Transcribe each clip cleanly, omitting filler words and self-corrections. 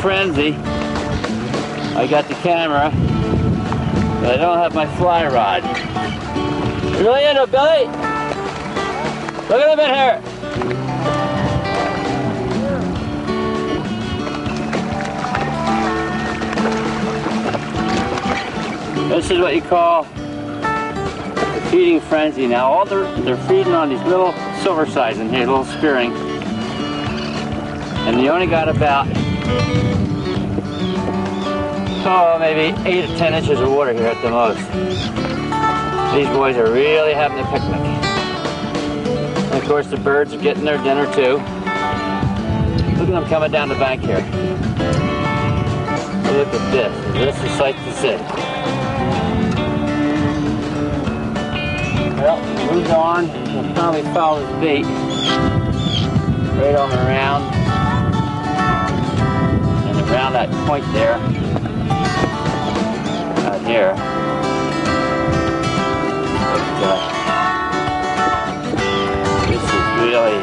Frenzy. I got the camera, but I don't have my fly rod. Really in a bite? Look at him in here. This is what you call a feeding frenzy. Now all they're feeding on these little silver sides in here, little spearing, and you only got about maybe 8 to 10 inches of water here at the most. These boys are really having a picnic. And of course the birds are getting their dinner too. Look at them coming down the bank here. Look at this. This is sight to see. Well, moves on. We'll probably follow his bait. Right on around. And around that point there. Here. This is really,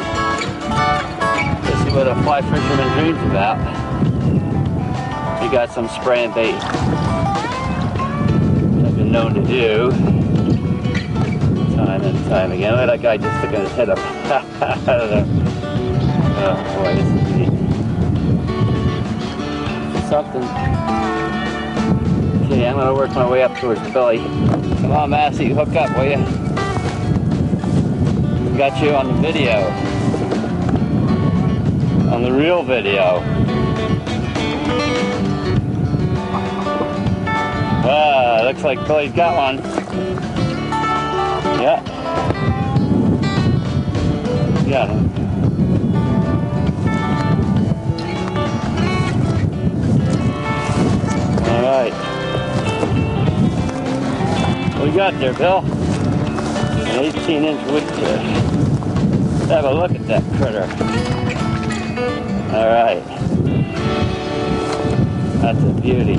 this is what a fly fisherman dreams about. You got some spray and bait. I've been known to do time and time again. Look at that guy just sticking his head up. I don't know. Oh boy, this is neat. It's something. Okay, I'm gonna work my way up towards the belly. Come on, Massey, hook up, will you? We got you on the video. On the real video. Ah, looks like Billy's got one. Yeah. Got him. All right. We got there, Bill. An 18-inch weakfish. Let's have a look at that critter. All right. That's a beauty.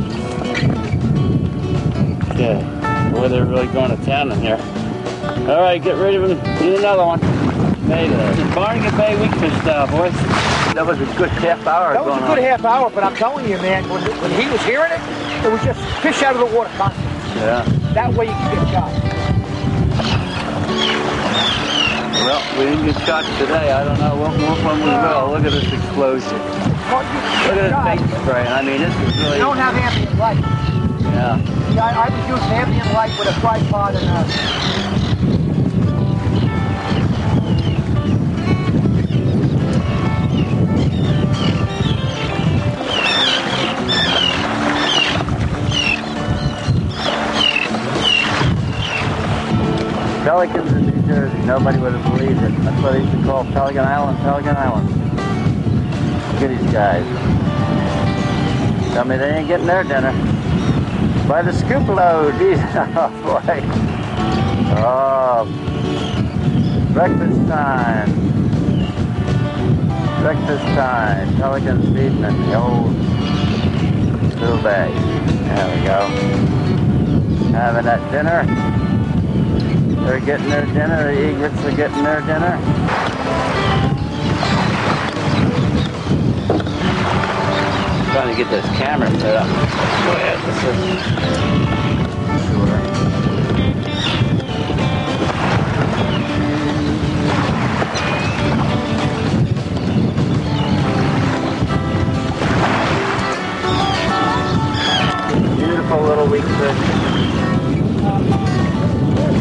Okay. Boy, they're really going to town in here. All right, get rid of him. Need another one. Maybe. This is Barnegat Bay weakfish style, boys. That was a good half hour. That was a good half hour, but I'm telling you, man, when he was hearing it, it was just fish out of the water constantly. Yeah. That way you can get shot. Well, we didn't get shot today. I don't know what one we will. Look at this explosion. Look at this bait spray. I mean, this is really... You don't have ambient light. Yeah. See, I was using ambient light with a tripod and Pelicans in New Jersey, nobody would have believed it. That's what they used to call Pelican Island, Pelican Island. Look at these guys. I mean, they ain't getting their dinner. By the scoop load, these, oh boy. Oh, breakfast time. Breakfast time, pelicans feeding in the old little bag. There we go. Having that dinner. They're getting their dinner, the egrets are getting their dinner. I'm trying to get this camera set up. Go ahead, let's see. Beautiful little weakfish.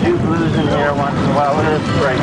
Two blues in here once in a while. Look at this spray.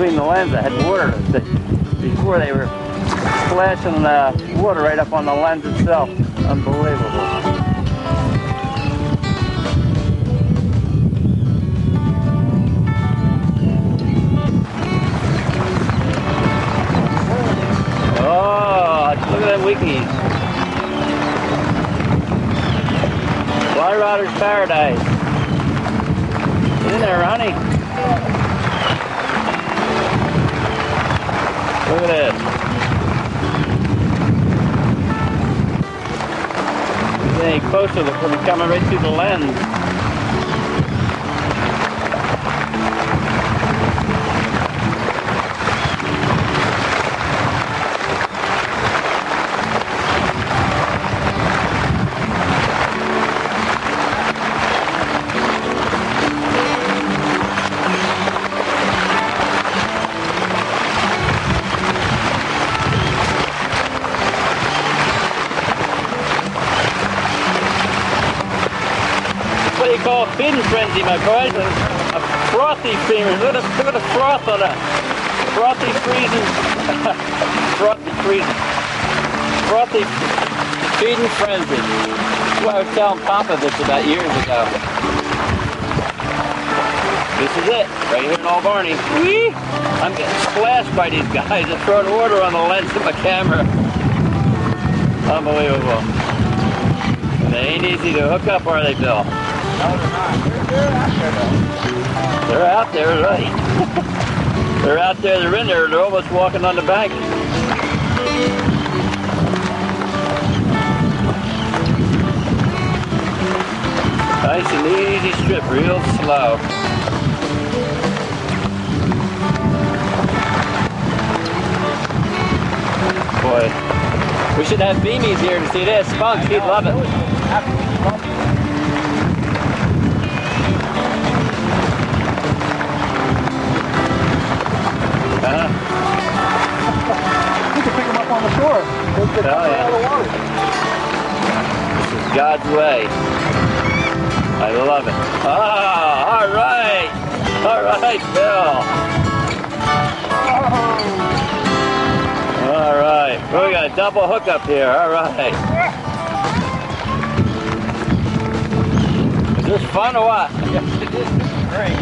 between the lens that had water. Before they were splashing the water right up on the lens itself. Unbelievable. Wickies. Fly Rotter's Paradise. Get in there, Ronnie. Look at this. If there's any closer, they're going to be coming right through the lens. Fin frenzy, my boys. A frothy fin. Look at the froth on that. Frothy freezing. Frothy freezing. Frothy feeding frenzy. That's why I was telling Papa this about years ago. This is it, right here in Old Barney. Whee! I'm getting splashed by these guys. They're throwing water on the lens of my camera. Unbelievable. And they ain't easy to hook up, are they, Bill? No, they're not. They're out there, though. They're out there, right. They're out there, they're in there, they're almost walking on the bank. Nice and easy strip, real slow. Boy, we should have Beamies here to see this. Spunks, he'd love it. You can pick them up on the shore. They're coming out of the water. This is God's way. I love it. Ah, all right, Bill. All right, we got a double hookup here. All right. Is this fun or what? Yes, it is. This is great.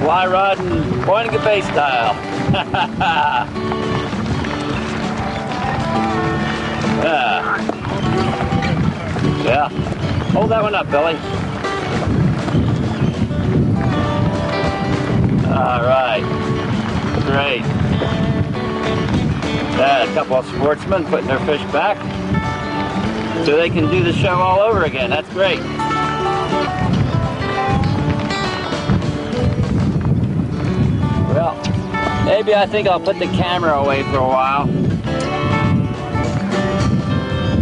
Fly rod and Barnegat Bay style. Yeah. Yeah. Hold that one up, Billy. All right. Great. Yeah, a couple of sportsmen putting their fish back so they can do the show all over again. That's great. Well, maybe I think I'll put the camera away for a while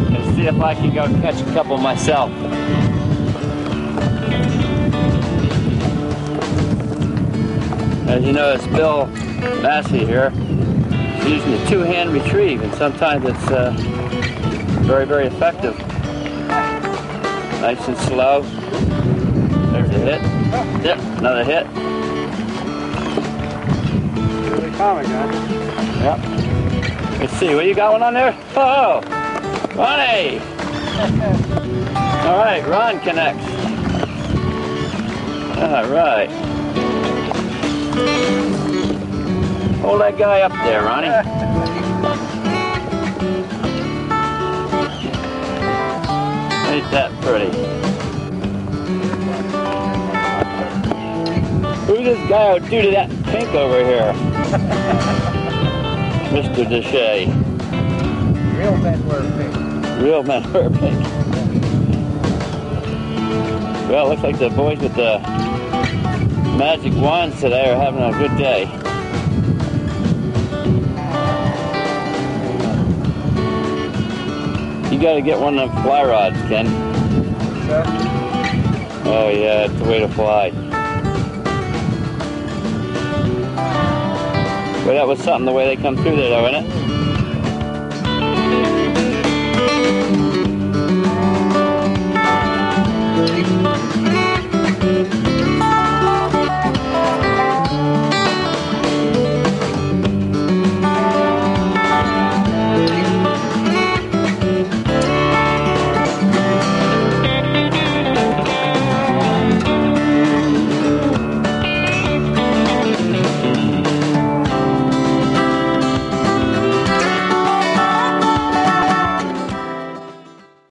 and see if I can go catch a couple myself. As you know, it's Bill Massey here. He's using the two-hand retrieve, and sometimes it's very, very effective. Nice and slow. There's a hit. Yep, another hit. Comic, huh? Yep. Let's see, what you got one on there? Oh! Ronnie! Alright, Ron connects. Alright. Hold that guy up there, Ronnie. Ain't that pretty. Who's this guy would do to that pink over here? Mr. Deshaies. Real men wear pink. Real men wear pink. Well, it looks like the boys with the magic wands today are having a good day. You gotta get one of them fly rods, Ken. Sir? Oh yeah, it's the way to fly. Well, that was something, the way they come through there, though, isn't it?